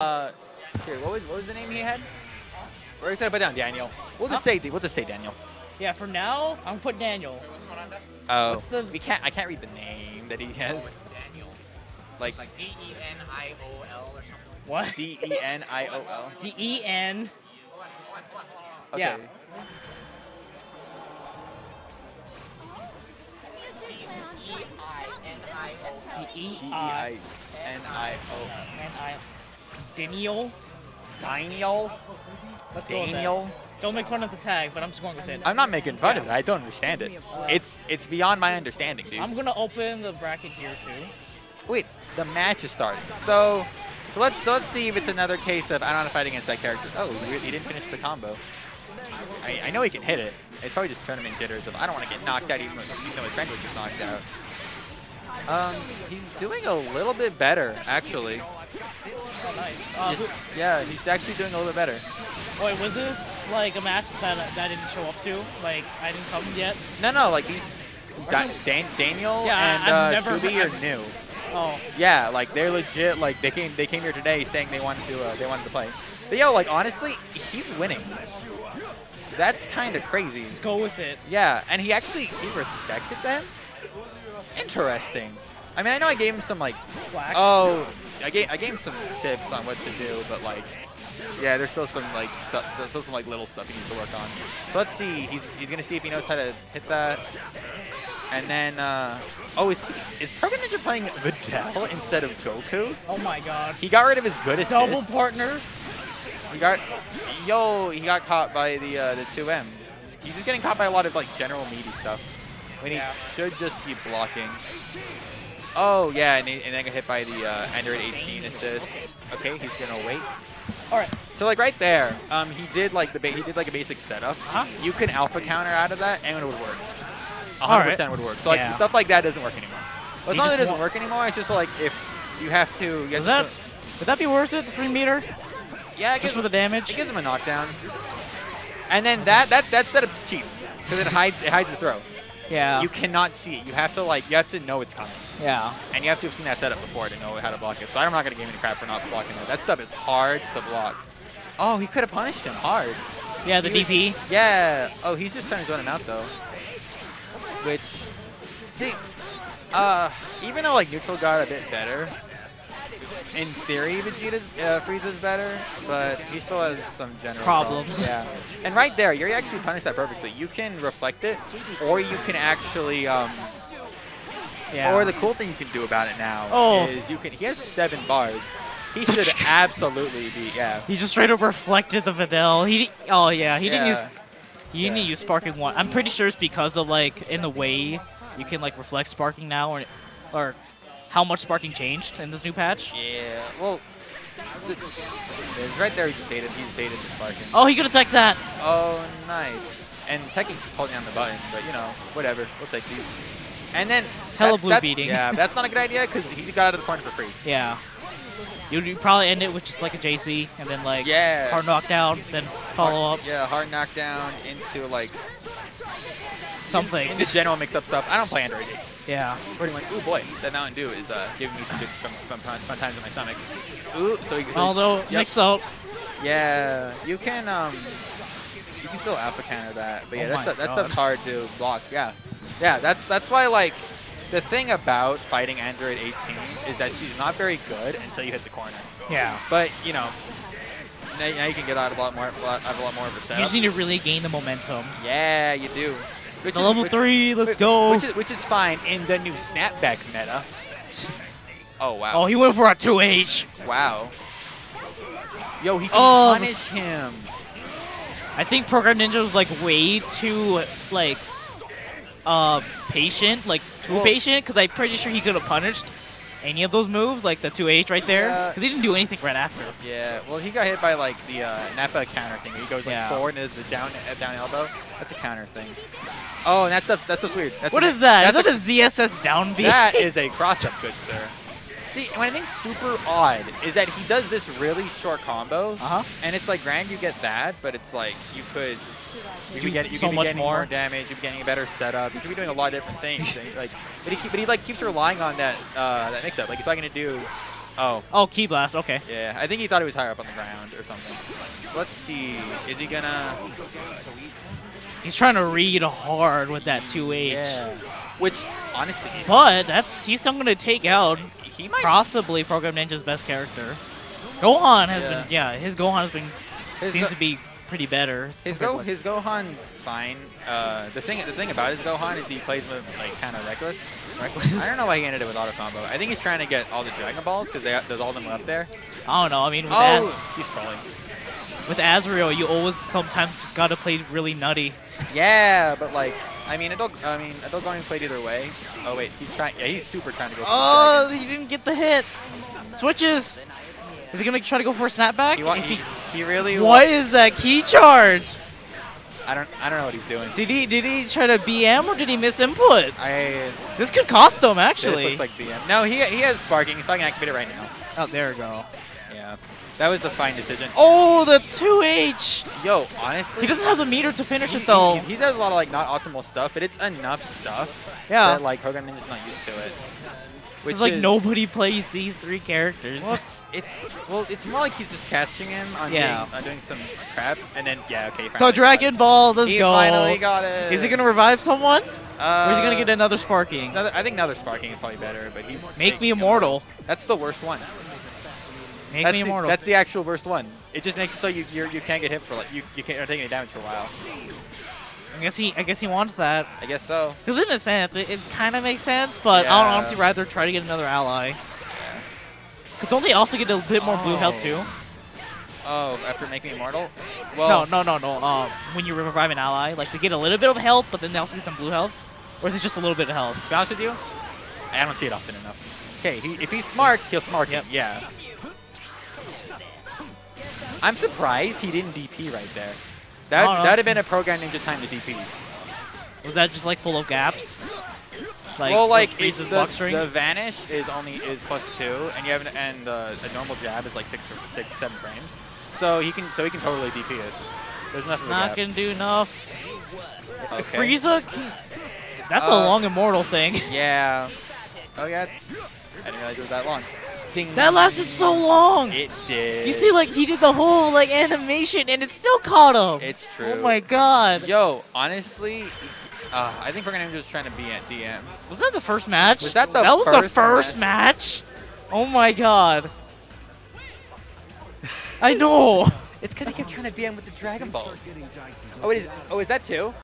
What was the name he had? We're excited to put down Deiniol. We'll just say Deiniol. Yeah, for now, I'm putting Deiniol. Oh, I can't read the name that he has. Oh, it's Deiniol. Like D-E-N-I-O-L or something. What? D-E-N-I-O-L. D-E-N. Okay. Yeah. D-E-I-N-I-O-L. Deiniol? Deiniol? Let's go with that. Don't make fun of the tag, but I'm just going with it. I'm not making fun of it. I don't understand it. It's beyond my understanding, dude. I'm going to open the bracket here, too. Wait, the match is starting. So let's see if it's another case of I don't want to fight against that character. Oh, he didn't finish the combo. I know he can hit it. It's probably just tournament jitters of I don't want to get knocked out even though his friend was just knocked out. He's doing a little bit better, actually. Oh, nice. Yeah, he's actually doing a little bit better. Wait, was this like a match that I didn't show up to? Like, I didn't come yet? No, like these... Deiniol and Subi are new. Oh. Yeah, like they're legit, like they came here today saying they wanted to play. But yo, like honestly, he's winning. That's kind of crazy. Just go with it. Yeah, and he respected them? Interesting. I mean, I know I gave him some like... Flack? Oh... I gave him some tips on what to do, but like, yeah, there's still some like stuff, there's still some like little stuff he needs to work on. So let's see, he's gonna see if he knows how to hit that, and then is Program Ninja playing Videl instead of Goku? Oh my God! He got rid of his good assist. Double partner. He got caught by the 2M. He's just getting caught by a lot of like general meaty stuff when he should just be blocking. Oh, yeah, and then got hit by the Android 18 assist. Okay, he's gonna wait. All right. So, like, right there, he did, like, a basic setup. Huh? You can alpha counter out of that, and it would work. 100% would work. So, like, stuff like that doesn't work anymore. Well, it's not that it doesn't work anymore, it's just, like, if you have to... Would that be worth it, the 3 meter? Yeah, it gives him the damage. It gives him a knockdown. And then that setup's cheap, because it hides the throw. Yeah. You cannot see it. You have to know it's coming. Yeah. And you have to have seen that setup before to know how to block it. So I'm not going to give him any crap for not blocking it. That stuff is hard to block. Oh, he could have punished him hard. Yeah, the DP. Yeah. Oh, he's just trying to zone him out, though. Which, see, even though, like, neutral got a bit better, in theory, Frieza's better, but he still has some general problems. Yeah. And right there, Yuri actually punished that perfectly. You can reflect it, or you can actually... Or the cool thing you can do about it now is you can... He has 7 bars. He should absolutely be... Yeah. He just straight up reflected the Videl. He didn't use Sparking 1. I'm pretty sure it's because of, like, in the way you can, like, reflect Sparking now or how much Sparking changed in this new patch. Yeah, well, right there he's baited the Sparking. Oh, he could attack that. Oh, nice. And Tekken's just holding down the button, but you know, whatever. We'll take these. And then... Hella blue beating. Yeah, that's not a good idea, because he just got out of the corner for free. Yeah. You'd probably end it with just like a JC, and then like hard knockdown, then follow-up. Yeah, hard knockdown into like... Something. Just general mix-up stuff. I don't play Android 8. Yeah. Pretty much. Ooh, boy. That Mountain Dew is giving me some good fun times in my stomach. Ooh. Mix-up. Yeah. You can still alpha counter that. But yeah, that stuff's hard to block. Yeah. Yeah, that's why, like, the thing about fighting Android 18 is that she's not very good until you hit the corner. Yeah. But, you know... Now you can get out of a lot more of a setup. You just need to really gain the momentum. Yeah, you do. Level 3, let's go. Which is fine in the new snapback meta. Oh, wow. Oh, he went for a 2H. Wow. Yo, he can punish him. I think Program Ninja was, like, way too, like, patient. Like, too patient, because I'm pretty sure he could have punished any of those moves, like the 2H right there, because he didn't do anything right after. Yeah, well, he got hit by like the Nappa counter thing. He goes like forward and is the down elbow. That's a counter thing. Oh, and that's weird. What is that? Is that a ZSS down B? That is a cross up, good sir. See, what I think super odd is that he does this really short combo, and it's like, grand, you get that, but it's like you could be getting so much more damage. You could be getting a better setup. You could be doing a lot of different things. But he keeps relying on that mix-up. Like he's not gonna do Oh. Oh, Ki Blast, okay. Yeah, I think he thought he was higher up on the ground or something. So let's see, is he gonna... He's trying to read hard with that 2H. Yeah. Which, honestly... But, he's still gonna take out he might possibly Program Ninja's best character. Gohan has been... Yeah, his Gohan has been... seems to be pretty better. His Gohan's fine. The thing about his Gohan is he plays with like kind of reckless. I don't know why he ended it with auto combo. I think he's trying to get all the Dragon Balls because there's all of them up there. I don't know. I mean, with he's trolling. With Azreal, you always sometimes just gotta play really nutty. Yeah, but like, I mean, adult Gohan played either way. Oh wait, he's trying. Yeah, he's super trying to go. Oh, he didn't get the hit. Switches. Is he gonna try to go for a snapback? He really. What is that key charge? I don't know what he's doing. Did he try to BM or did he miss input? This could cost him actually. This looks like BM. No, he has sparking, so I can activate it right now. Oh, there we go. Yeah, that was a fine decision. Oh, the 2H. Yo, honestly, he doesn't have the meter to finish it though. He does a lot of like not optimal stuff, but it's enough stuff. Yeah. That, like Program Ninja's not used to it. It's like nobody plays these three characters. Well, it's more like he's just catching him on, doing some crap, and then okay. The Dragon Ball, let's go. Finally got it. Is he gonna revive someone? Or is he gonna get another sparking? I think another sparking is probably better, but he's make me immortal. That's the worst one. Make me immortal. That's the actual worst one. It just makes it so you can't get hit for like you can't take any damage for a while. I guess he wants that. I guess so. Because in a sense, it kind of makes sense, but I would honestly rather try to get another ally. Because don't they also get a bit more blue health too? Oh, after making immortal? Well, no. When you revive an ally, like they get a little bit of health, but then they also get some blue health? Or is it just a little bit of health? To be honest with you, I don't see it often enough. Okay, if he's smart, he'll smart him. Yeah. I'm surprised he didn't DP right there. That'd have been a Program Ninja time to DP. Was that just like full of gaps? Like, well, like Frieza's box ring? The vanish is plus 2, and you have a normal jab is like 6 or 7 frames. So he can totally DP it. There's nothing. Not gonna do enough. Okay. Frieza, that's a long immortal thing. Yeah. Oh yeah. I didn't realize it was that long. Ding. That lasted so long! It did. You see, like, he did the whole, like, animation, and it still caught him! It's true. Oh my god. Yo, honestly, I think Program Ninja was trying to be at DM. Was that the first match? Was that the first match? Oh my god. I know! It's because he kept trying to BM with the Dragon Ball. Oh, is that 2?